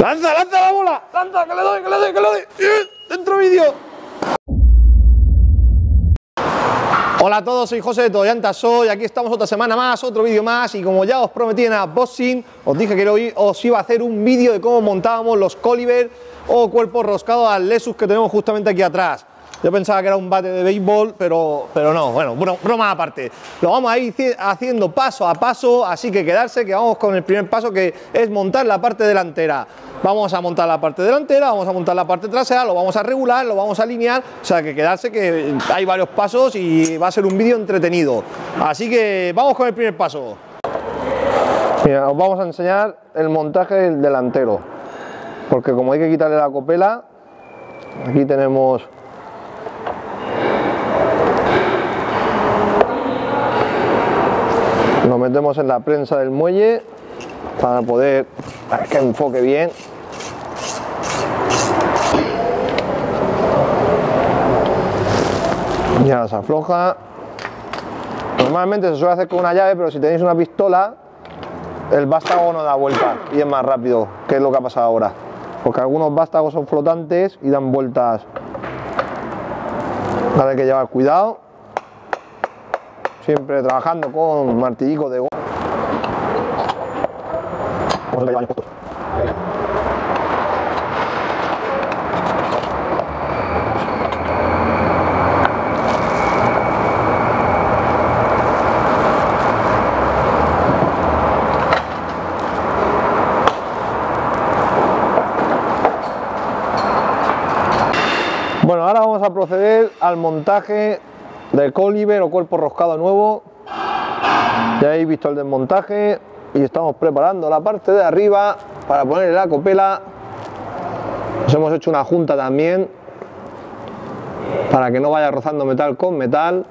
¡Lanza, lanza la bola! ¡Lanza, que le doy, que le doy, que le doy! ¡Dentro vídeo! Hola a todos, soy José de Todo Llantas Soy. Aquí estamos otra semana más, otro vídeo más. Y como ya os prometí en unboxing, os dije que hoy os iba a hacer un vídeo de cómo montábamos los COILOVERS o cuerpos roscados al Lexus que tenemos justamente aquí atrás. Yo pensaba que era un bate de béisbol, pero no, bueno, broma aparte. Lo vamos a ir haciendo paso a paso, así que quedarse, que vamos con el primer paso, que es montar la parte delantera. Vamos a montar la parte delantera, vamos a montar la parte trasera, lo vamos a regular, lo vamos a alinear, o sea que quedarse, que hay varios pasos y va a ser un vídeo entretenido. Así que vamos con el primer paso. Mira, os vamos a enseñar el montaje del delantero, porque como hay que quitarle la copela, aquí tenemos... Nos metemos en la prensa del muelle para poder que enfoque bien. Ya se afloja. Normalmente se suele hacer con una llave, pero si tenéis una pistola, el vástago no da vuelta y es más rápido, que es lo que ha pasado ahora. Porque algunos vástagos son flotantes y dan vueltas. Ahora hay que llevar cuidado. Siempre trabajando con martillico de goma. Bueno, ahora vamos a proceder al montaje del COILOVERS o cuerpo roscado nuevo. Ya habéis visto el desmontaje y estamos preparando la parte de arriba para ponerle la copela. Nos hemos hecho una junta también para que no vaya rozando metal con metal.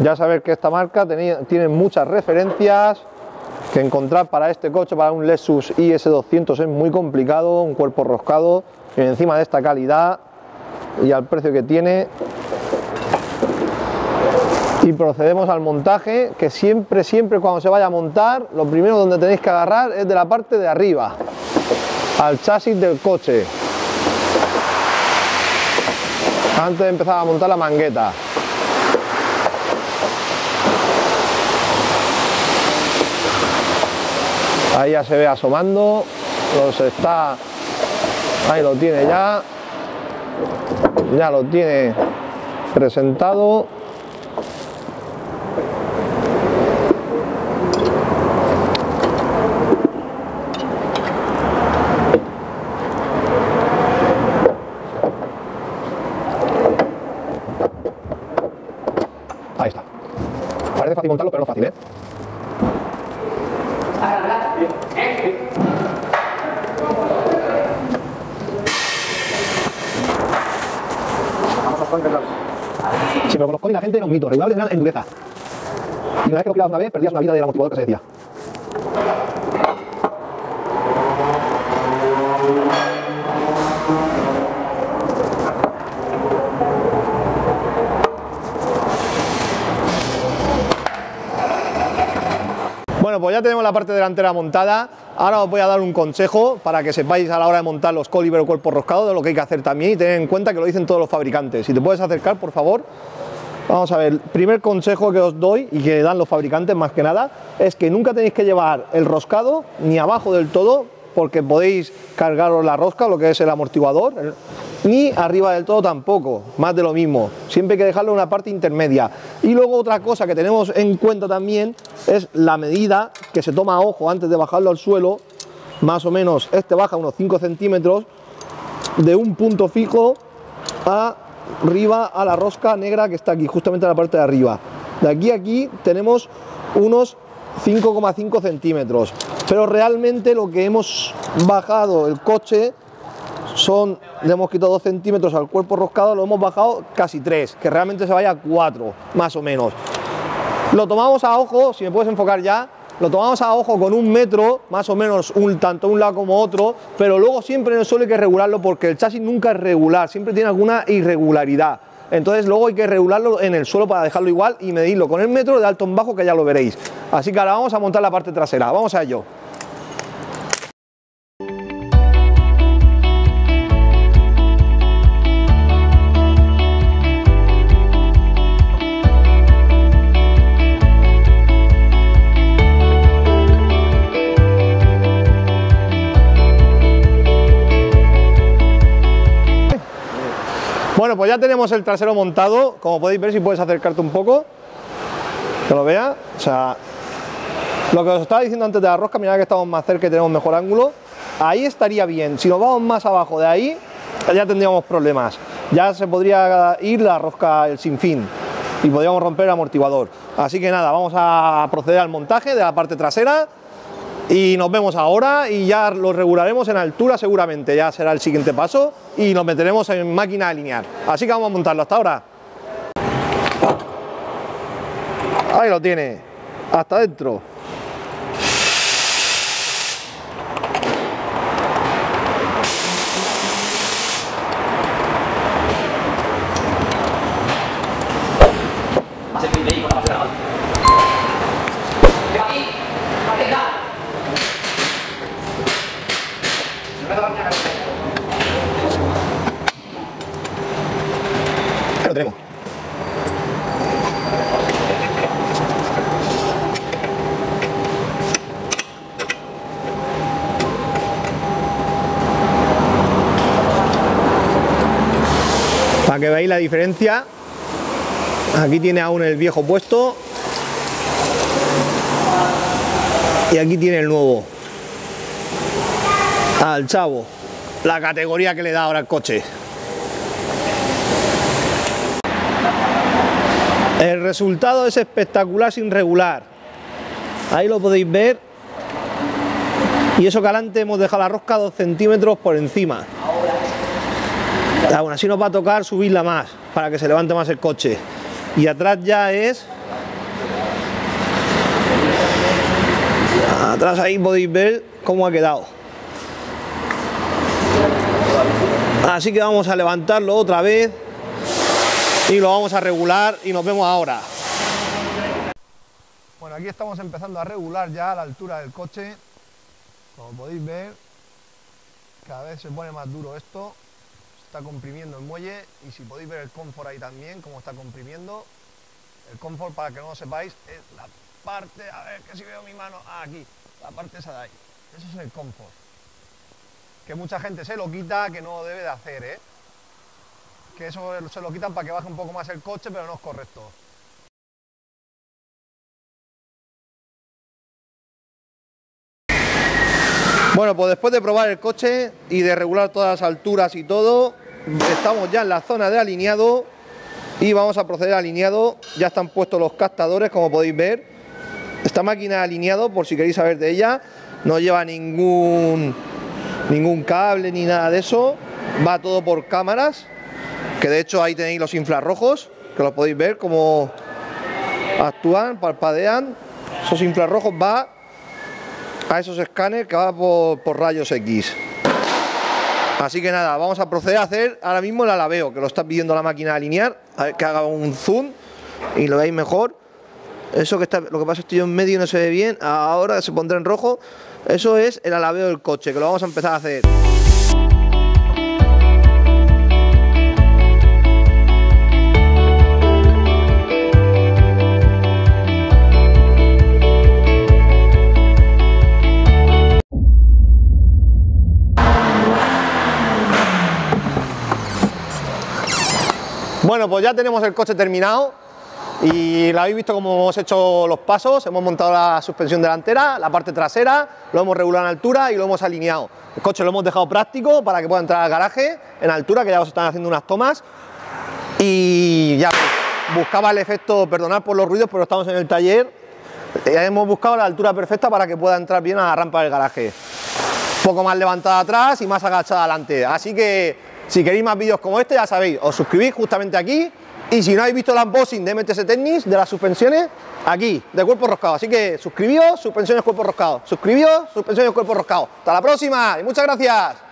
Ya sabéis que esta marca tiene muchas referencias que encontrar para este coche, para un Lexus IS200 es muy complicado, un cuerpo roscado, y encima de esta calidad y al precio que tiene. Y procedemos al montaje, que siempre cuando se vaya a montar, lo primero donde tenéis que agarrar es de la parte de arriba, al chasis del coche, antes de empezar a montar la mangueta. Ahí ya se ve asomando, ahí lo tiene ya, ya lo tiene presentado. Ahí está. Parece fácil montarlo, pero no fácil, ¿eh? Si me lo conozco y la gente era un mito, regulable en dureza. Y una vez que lo tirabas una vez, perdías una vida del amortiguador que se decía. Bueno, pues ya tenemos la parte delantera montada. Ahora os voy a dar un consejo para que sepáis a la hora de montar los COILOVERS o cuerpos roscados de lo que hay que hacer también, y tener en cuenta que lo dicen todos los fabricantes. Si te puedes acercar, por favor. Vamos a ver, primer consejo que os doy y que dan los fabricantes más que nada es que nunca tenéis que llevar el roscado ni abajo del todo, porque podéis cargaros la rosca, lo que es el amortiguador, ni arriba del todo tampoco, más de lo mismo. Siempre hay que dejarlo en una parte intermedia. Y luego otra cosa que tenemos en cuenta también es la medida que se toma a ojo antes de bajarlo al suelo. Más o menos, este baja unos 5 centímetros de un punto fijo arriba a la rosca negra que está aquí, justamente en la parte de arriba. De aquí a aquí tenemos unos 5,5 centímetros, pero realmente lo que hemos bajado el coche son, le hemos quitado 2 centímetros al cuerpo roscado, lo hemos bajado casi 3, que realmente se vaya a 4, más o menos. Lo tomamos a ojo, si me puedes enfocar ya, lo tomamos a ojo con 1 metro, más o menos, tanto un lado como otro, pero luego siempre en el suelo hay que regularlo porque el chasis nunca es regular, siempre tiene alguna irregularidad. Entonces luego hay que regularlo en el suelo para dejarlo igual y medirlo con el metro de alto en bajo, que ya lo veréis. Así que ahora vamos a montar la parte trasera, vamos a ello. Bueno, pues ya tenemos el trasero montado, como podéis ver, si puedes acercarte un poco, que lo vea, o sea, lo que os estaba diciendo antes de la rosca, mirad que estamos más cerca y tenemos mejor ángulo, ahí estaría bien. Si nos vamos más abajo de ahí, ya tendríamos problemas, ya se podría ir la rosca el sinfín y podríamos romper el amortiguador. Así que nada, vamos a proceder al montaje de la parte trasera y nos vemos ahora y ya lo regularemos en altura seguramente, ya será el siguiente paso y nos meteremos en máquina a alinear. Así que vamos a montarlo hasta ahora. Ahí lo tiene, hasta adentro. Para que veáis la diferencia, aquí tiene aún el viejo puesto y aquí tiene el nuevo. Al chavo, la categoría que le da ahora el coche. El resultado es espectacular sin regular, ahí lo podéis ver, y eso que adelante hemos dejado la rosca 2 centímetros por encima. Aún así nos va a tocar subirla más para que se levante más el coche. Y atrás ya es... Atrás ahí podéis ver cómo ha quedado. Así que vamos a levantarlo otra vez y lo vamos a regular y nos vemos ahora. Bueno, aquí estamos empezando a regular ya la altura del coche. Como podéis ver, cada vez se pone más duro esto. Está comprimiendo el muelle y si podéis ver el confort ahí también, como está comprimiendo. El confort, para que no lo sepáis, es la parte, a ver que si veo mi mano, aquí, la parte esa de ahí. Eso es el confort. Que mucha gente se lo quita, que no debe de hacer, ¿eh? Que eso se lo quitan para que baje un poco más el coche, pero no es correcto. Bueno, pues después de probar el coche y de regular todas las alturas y todo, estamos ya en la zona de alineado y vamos a proceder a alineado. Ya están puestos los captadores, como podéis ver. Esta máquina de alineado, por si queréis saber de ella, no lleva ningún cable ni nada de eso. Va todo por cámaras, que de hecho ahí tenéis los infrarrojos, que los podéis ver cómo actúan, parpadean. Esos infrarrojos va a esos escáneres que va por rayos X. Así que nada, vamos a proceder a hacer ahora mismo el alaveo, que lo está pidiendo la máquina de alinear, a ver que haga un zoom y lo veáis mejor. Eso que está, lo que pasa es que yo en medio no se ve bien, ahora se pondrá en rojo. Eso es el alaveo del coche, que lo vamos a empezar a hacer. Bueno, pues ya tenemos el coche terminado y lo habéis visto cómo hemos hecho los pasos. Hemos montado la suspensión delantera, la parte trasera, lo hemos regulado en altura y lo hemos alineado. El coche lo hemos dejado práctico para que pueda entrar al garaje en altura, que ya os están haciendo unas tomas. Y ya buscaba el efecto, perdonad por los ruidos, pero estamos en el taller. Hemos buscado la altura perfecta para que pueda entrar bien a la rampa del garaje. Un poco más levantada atrás y más agachada adelante. Así que si queréis más vídeos como este, ya sabéis, os suscribís justamente aquí. Y si no habéis visto el unboxing de MTS Technik, de las suspensiones, aquí, de cuerpo roscado. Así que suscribíos, suspensiones cuerpo roscado. Suscribíos, suspensiones cuerpo roscado. Hasta la próxima y muchas gracias.